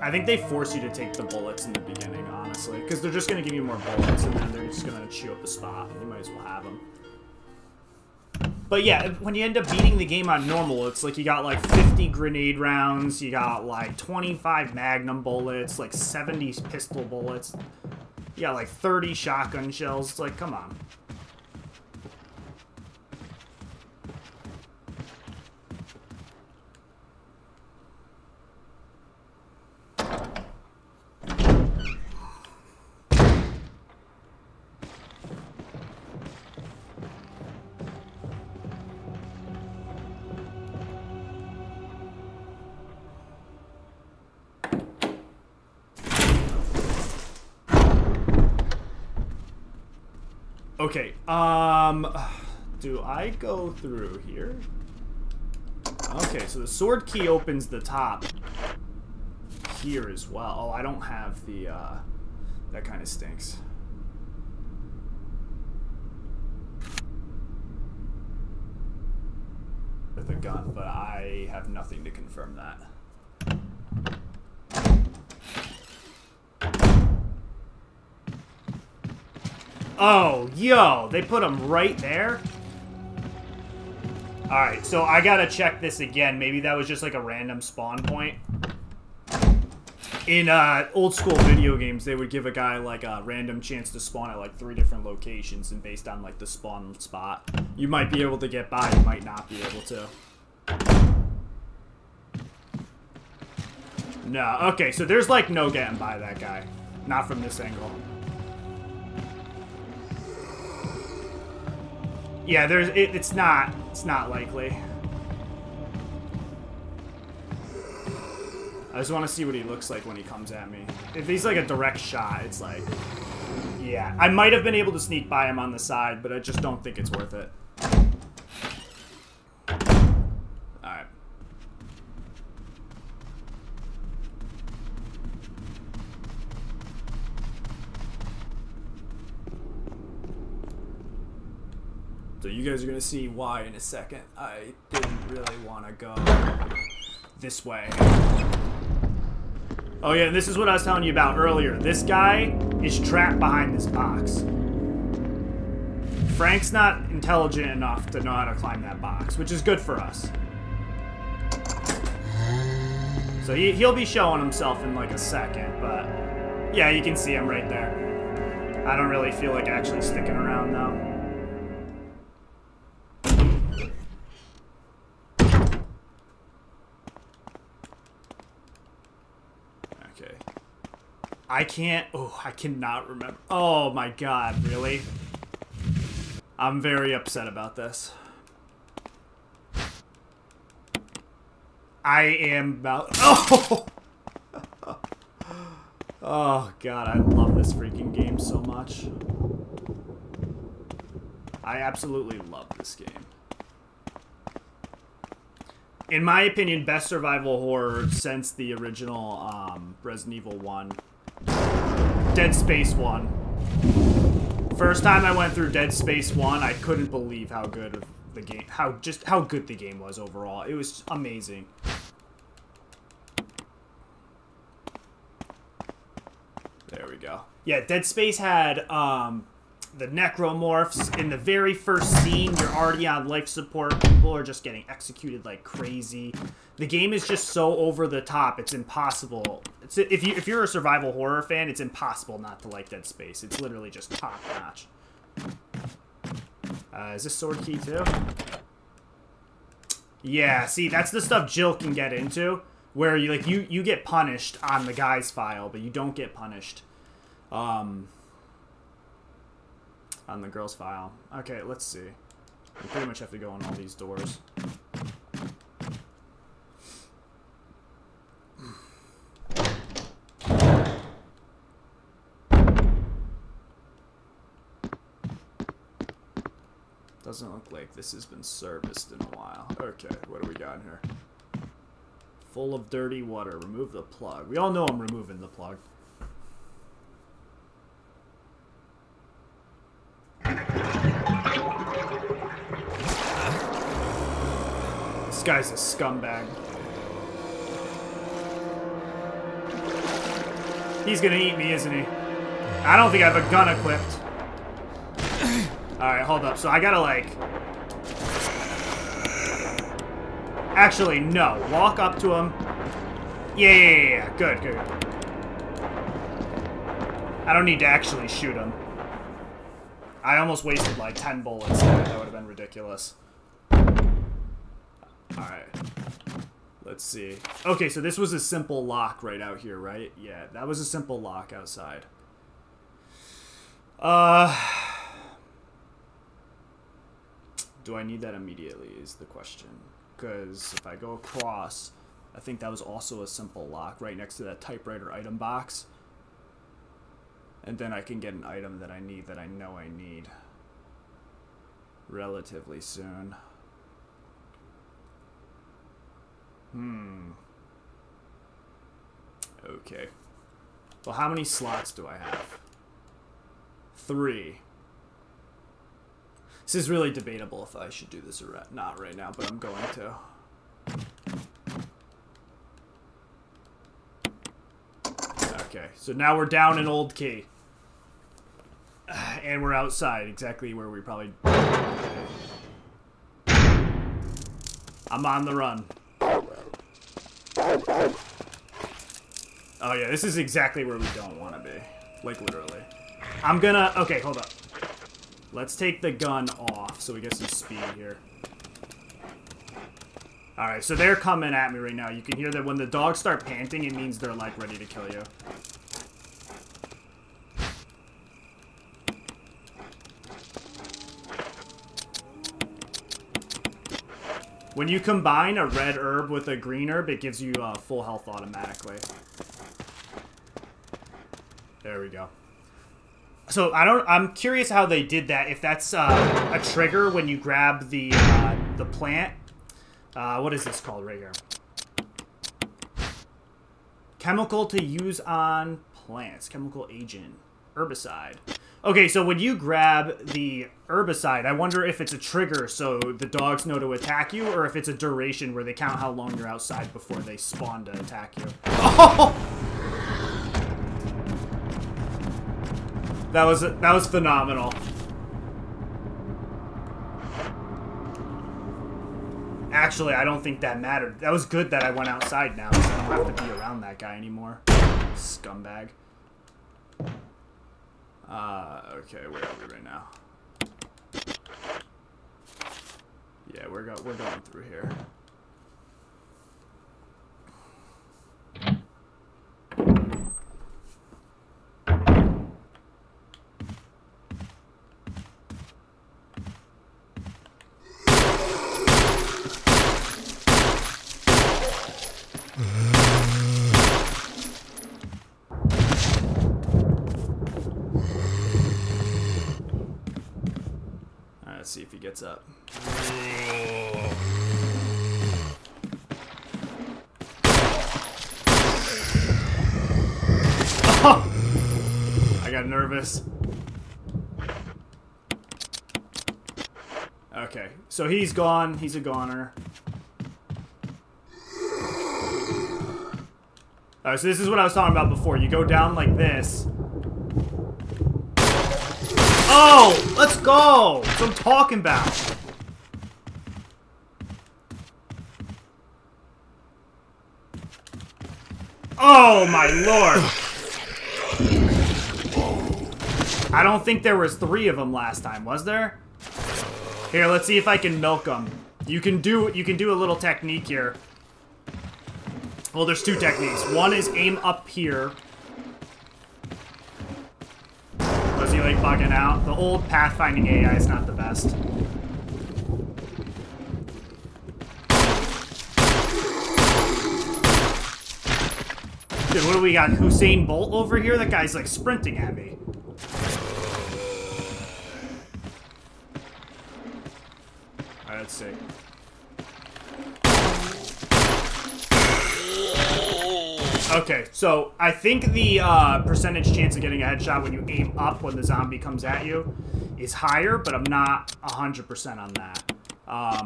I think they force you to take the bullets in the beginning, honestly, because they're just going to give you more bullets, and then they're just going to chew up the spot. You might as well have them. But yeah, when you end up beating the game on normal, it's like you got like 50 grenade rounds, you got like 25 magnum bullets, like 70 pistol bullets, you got like 30 shotgun shells. It's like, come on. Okay, do I go through here? Okay, so the sword key opens the top here as well. Oh, I don't have the, that kind of stinks. With a gun, but I have nothing to confirm that. Oh, yo, they put them right there? Alright, so I gotta check this again. Maybe that was just like a random spawn point. In old school video games, they would give a guy like a random chance to spawn at like 3 different locations, and based on like the spawn spot, you might be able to get by, you might not be able to. No, okay, so there's like no getting by that guy. Not from this angle. Yeah, there's it's not likely. I just want to see what he looks like when he comes at me. If he's like a direct shot, it's like, yeah, I might have been able to sneak by him on the side, but I just don't think it's worth it. You guys are gonna see why in a second. I didn't really want to go this way. Oh yeah, and this is what I was telling you about earlier. This guy is trapped behind this box. Frank's not intelligent enough to know how to climb that box, which is good for us. So he'll be showing himself in like a second, but yeah, you can see him right there. I don't really feel like actually sticking around though. I can't, oh, I cannot remember. Oh my God, really? I'm very upset about this. I am about, oh! Oh God, I love this freaking game so much. I absolutely love this game. In my opinion, best survival horror since the original Resident Evil 1. Dead Space 1. First time I went through Dead Space 1, I couldn't believe how good of the game, how good the game was overall. It was amazing. There we go. Yeah, Dead Space had the necromorphs. In the very first scene, you're already on life support. People are just getting executed like crazy. The game is just so over the top, it's impossible. It's, if you're a survival horror fan, it's impossible not to like Dead Space. It's literally just top notch. Is this sword key too? Yeah, see, that's the stuff Jill can get into, where you like you get punished on the guy's file, but you don't get punished on the girl's file. Okay, let's see. We pretty much have to go on all these doors. Doesn't look like this has been serviced in a while. Okay, what do we got here? Full of dirty water. Remove the plug. We all know I'm removing the plug. This guy's a scumbag. He's gonna eat me, isn't he? I don't think I have a gun equipped. Alright, hold up. So I gotta, like... Actually, no. Walk up to him. Yeah. Good, good. I don't need to actually shoot him. I almost wasted, like, 10 bullets. That would have been ridiculous. Alright. Let's see. Okay, so this was a simple lock right out here, right? Yeah, that was a simple lock outside. Do I need that immediately is the question. Because if I go across, I think that was also a simple lock right next to that typewriter item box. And then I can get an item that I need that I know I need relatively soon. Okay. Well, how many slots do I have? 3. This is really debatable if I should do this or not right now, but I'm going to. Okay, so now we're down an old key. And we're outside, exactly where we probably... I'm on the run. Oh yeah, this is exactly where we don't want to be. Like, literally. I'm gonna... Okay, hold up. Let's take the gun off so we get some speed here. Alright, so they're coming at me right now. You can hear that when the dogs start panting, it means they're, like, ready to kill you. When you combine a red herb with a green herb, it gives you full health automatically. There we go. So I'm curious how they did that. If that's a trigger when you grab the plant. What is this called right here? Chemical to use on plants. Chemical agent. Herbicide. Okay, so when you grab the herbicide, I wonder if it's a trigger so the dogs know to attack you, or if it's a duration where they count how long you're outside before they spawn to attack you. Oh! That was phenomenal. Actually, I don't think that mattered. That was good that I went outside now, so I don't have to be around that guy anymore. Scumbag. Okay, where are we right now? Yeah, we're going through here. See if he gets up. Oh! I got nervous. Okay, so he's gone. He's a goner. Alright, so this is what I was talking about before. You go down like this. Oh, let's go! That's what I'm talking about. Oh, my lord. I don't think there was 3 of them last time, was there? Here, let's see if I can milk them. You can do a little technique here. Well, there's 2 techniques. One is aim up here. Like bugging out. The old pathfinding AI is not the best. Dude, what do we got? Usain Bolt over here? That guy's like sprinting at me. Alright, let's see. Okay, so I think the percentage chance of getting a headshot when you aim up when the zombie comes at you is higher, but I'm not 100% on that.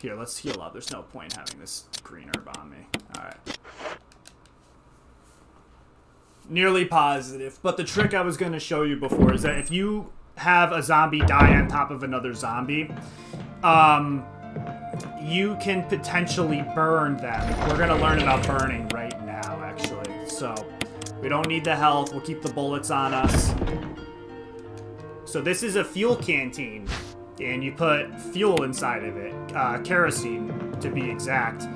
Here, let's heal up. There's no point having this green herb on me. All right. Nearly positive. But the trick I was going to show you before is that if you have a zombie die on top of another zombie, you can potentially burn them. We're going to learn about burning right now, actually. So we don't need the health. We'll keep the bullets on us. So this is a fuel canteen, and you put fuel inside of it. Kerosene, to be exact.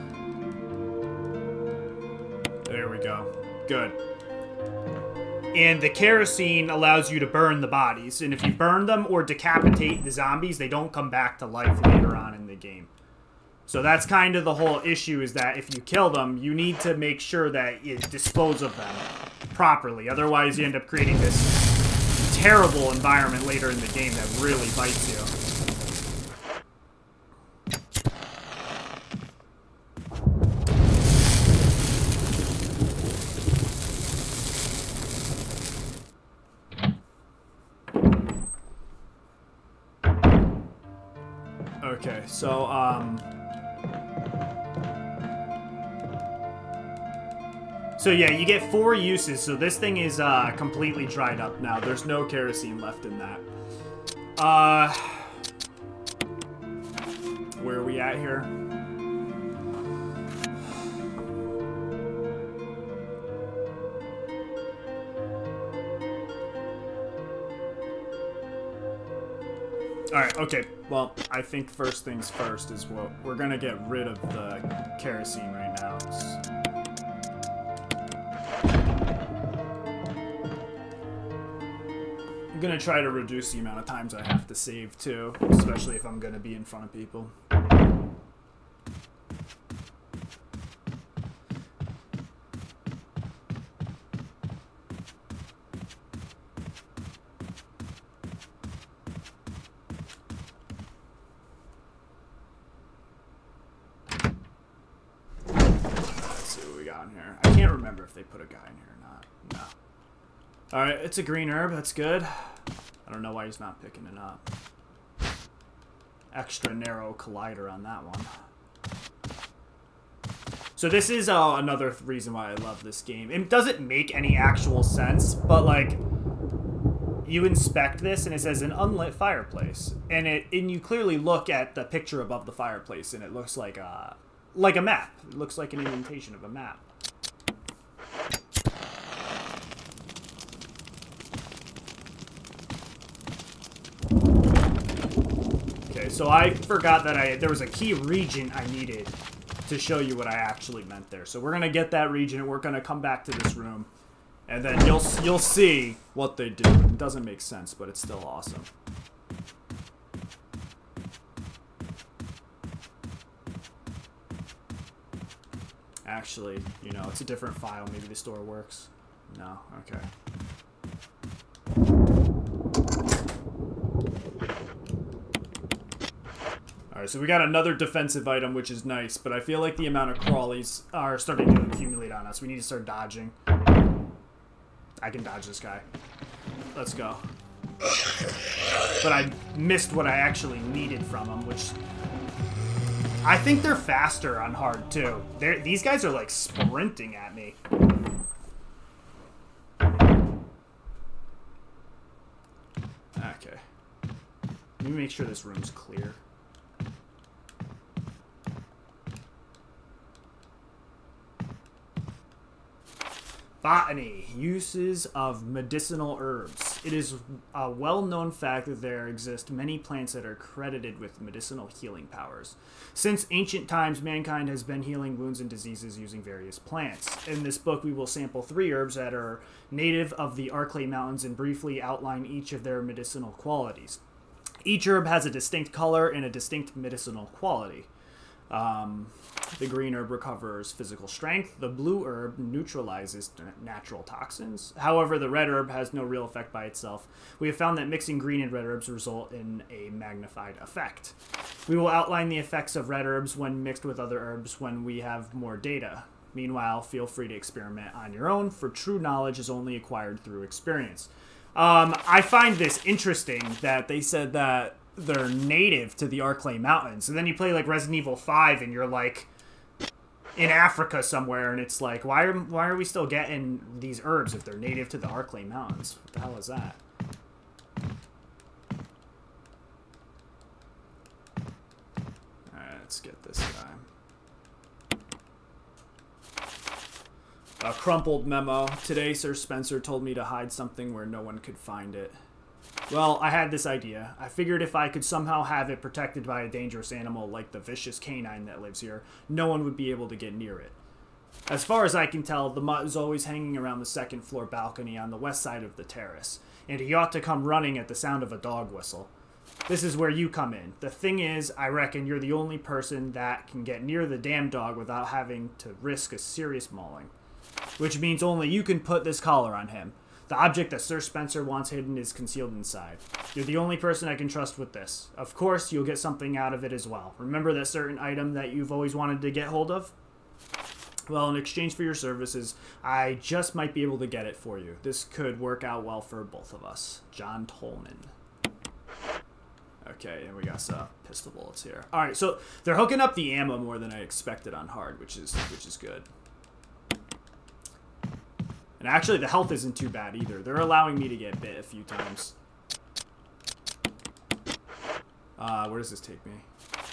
There we go. Good. And the kerosene allows you to burn the bodies. And if you burn them or decapitate the zombies, they don't come back to life later on in the game. So that's kind of the whole issue, is that if you kill them, you need to make sure that you dispose of them properly. Otherwise, you end up creating this terrible environment later in the game that really bites you. Okay, so, so yeah, you get 4 uses, so this thing is, completely dried up now. There's no kerosene left in that. Where are we at here? Alright, okay. Well, I think first things first is what we're gonna get rid of the kerosene right now. I'm gonna try to reduce the amount of times I have to save too, especially if I'm gonna be in front of people. Alright, it's a green herb, that's good. I don't know why he's not picking it up. Extra narrow collider on that one. So this is another reason why I love this game. It doesn't make any actual sense, but like, you inspect this and it says an unlit fireplace. And you clearly look at the picture above the fireplace and it looks like a map. It looks like an indentation of a map. So I forgot that there was a key region I needed to show you what I actually meant there. So we're going to get that region and we're going to come back to this room. And then you'll see what they do. It doesn't make sense, but it's still awesome. Actually, you know, it's a different file. Maybe this door works. No, okay. So we got another defensive item, which is nice, but I feel like the amount of crawlies are starting to accumulate on us. We need to start dodging. I can dodge this guy. Let's go. But I missed what I actually needed from him, which... I think they're faster on hard, too. These guys are, like, sprinting at me. Okay. Let me make sure this room's clear. Botany, uses of medicinal herbs. It is a well-known fact that there exist many plants that are credited with medicinal healing powers. Since ancient times, mankind has been healing wounds and diseases using various plants. In this book, we will sample 3 herbs that are native of the Arklay Mountains and briefly outline each of their medicinal qualities. Each herb has a distinct color and a distinct medicinal quality. The green herb recovers physical strength. The blue herb neutralizes natural toxins. However, the red herb has no real effect by itself. We have found that mixing green and red herbs result in a magnified effect. We will outline the effects of red herbs when mixed with other herbs when we have more data. Meanwhile, feel free to experiment on your own, for true knowledge is only acquired through experience. I find this interesting that they said that they're native to the Arklay Mountains. And then you play like Resident Evil 5 and you're like, in Africa somewhere, and it's like, why are we still getting these herbs if they're native to the Arklay Mountains? What the hell is that? All right, let's get this guy. A crumpled memo. Today, Sir Spencer told me to hide something where no one could find it. Well, I had this idea. I figured if I could somehow have it protected by a dangerous animal like the vicious canine that lives here, no one would be able to get near it. As far as I can tell, the mutt is always hanging around the second floor balcony on the west side of the terrace, and he ought to come running at the sound of a dog whistle. This is where you come in. The thing is, I reckon you're the only person that can get near the damn dog without having to risk a serious mauling. Which means only you can put this collar on him. The object that Sir Spencer wants hidden is concealed inside. You're the only person I can trust with this. Of course, you'll get something out of it as well. Remember that certain item that you've always wanted to get hold of? Well, in exchange for your services, I just might be able to get it for you. This could work out well for both of us. John Tolman. Okay, and we got some pistol bullets here. All right, so they're hooking up the ammo more than I expected on hard, which is good. And actually, the health isn't too bad either. They're allowing me to get bit a few times. Where does this take me?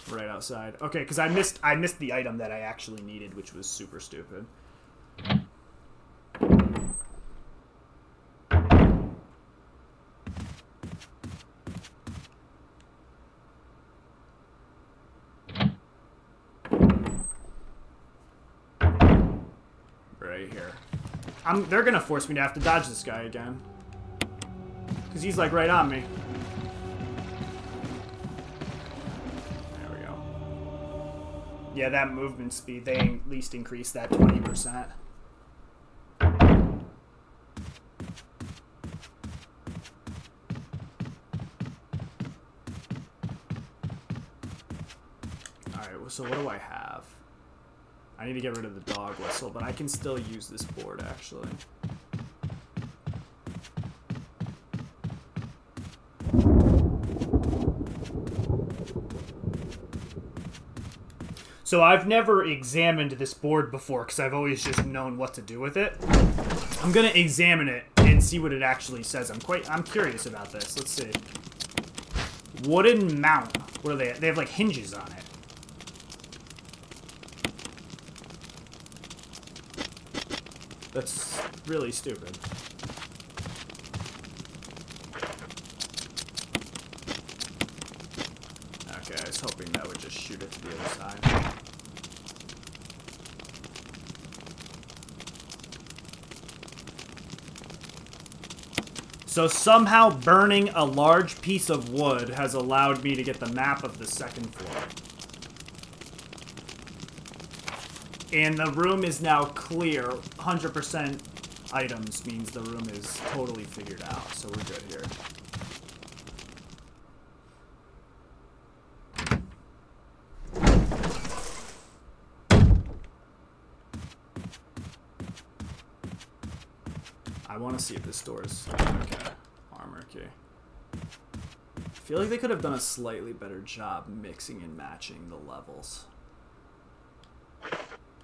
Right outside. Okay, because I missed the item that I actually needed, which was super stupid. Right here. They're gonna force me to have to dodge this guy again. Because he's like right on me. There we go. Yeah, that movement speed, they at least increased that 20%. Alright, so what do I have? I need to get rid of the dog whistle, but I can still use this board, actually. So I've never examined this board before, because I've always just known what to do with it. I'm going to examine it and see what it actually says. I'm curious about this. Let's see. Wooden mount. What are they? They have, like, hinges on it. That's really stupid. Okay, I was hoping that would just shoot it to the other side. So somehow burning a large piece of wood has allowed me to get the map of the second floor. And the room is now clear. 100% items means the room is totally figured out. So we're good here. I want to see if this door is... Okay. Armor key. I feel like they could have done a slightly better job mixing and matching the levels.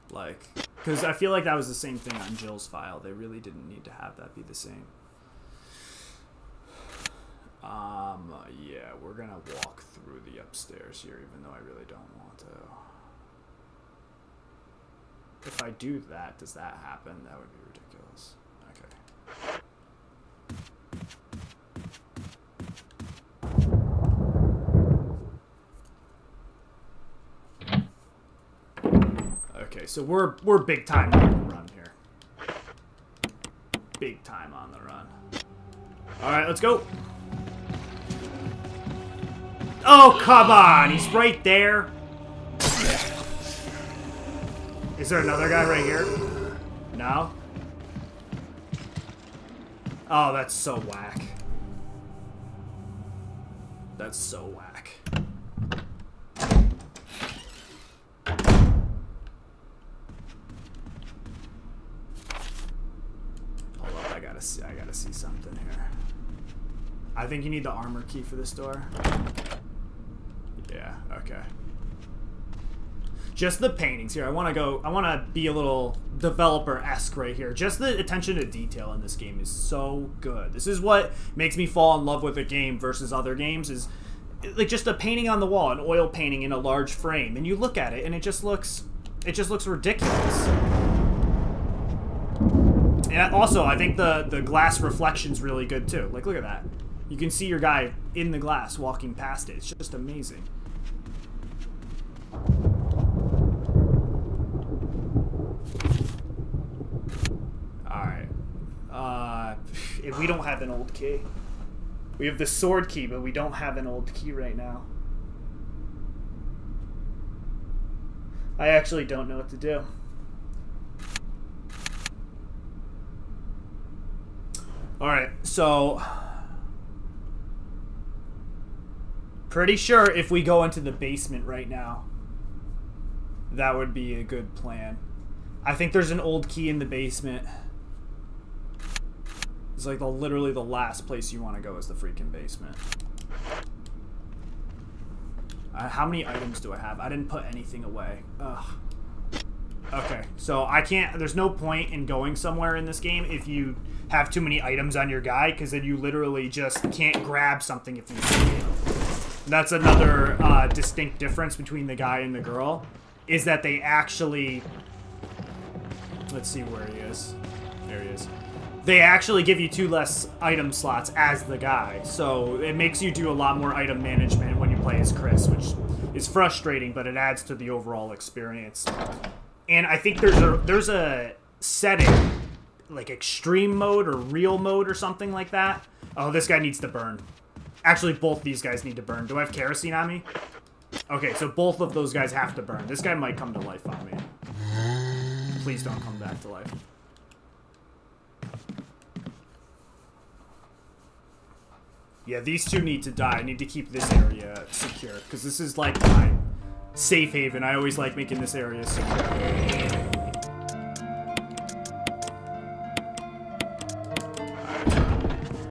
Like, because I feel like that was the same thing on Jill's file. They really didn't need to have that be the same. Yeah, we're going to walk through the upstairs here, even though I really don't want to. If I do that, does that happen? That would be ridiculous. Okay. So we're big time on the run here. Big time on the run. All right, let's go. Oh, come on. He's right there. Is there another guy right here? No? Oh, that's so whack. That's so whack. I gotta see something here. I think you need the armor key for this door. Yeah, okay. Just the paintings here. I want to be a little developer-esque right here. Just the attention to detail in this game is so good. This is what makes me fall in love with a game versus other games, is like just a painting on the wall, an oil painting in a large frame, and you look at it and it just looks ridiculous. And also, I think the glass reflection's really good too. Like, look at that. You can see your guy in the glass walking past it. It's just amazing. Alright. If we don't have an old key. We have the sword key, but we don't have an old key right now. I actually don't know what to do. Alright, so... pretty sure if we go into the basement right now, that would be a good plan. I think there's an old key in the basement. It's like literally the last place you want to go is the freaking basement. How many items do I have? I didn't put anything away. Ugh. Okay, so I can't... there's no point in going somewhere in this game if you have too many items on your guy, because then you literally just can't grab something if you see it. That's another distinct difference between the guy and the girl, is that they actually... let's see where he is. There he is. They actually give you 2 less item slots as the guy, so it makes you do a lot more item management when you play as Chris, which is frustrating, but it adds to the overall experience. And I think there's a setting, like extreme mode or real mode or something like that. Oh, this guy needs to burn. Actually, both these guys need to burn. Do I have kerosene on me? Okay, so both of those guys have to burn. This guy might come to life on me. Please don't come back to life. Yeah, these two need to die. I need to keep this area secure, because this is like my safe haven. I always like making this area secure.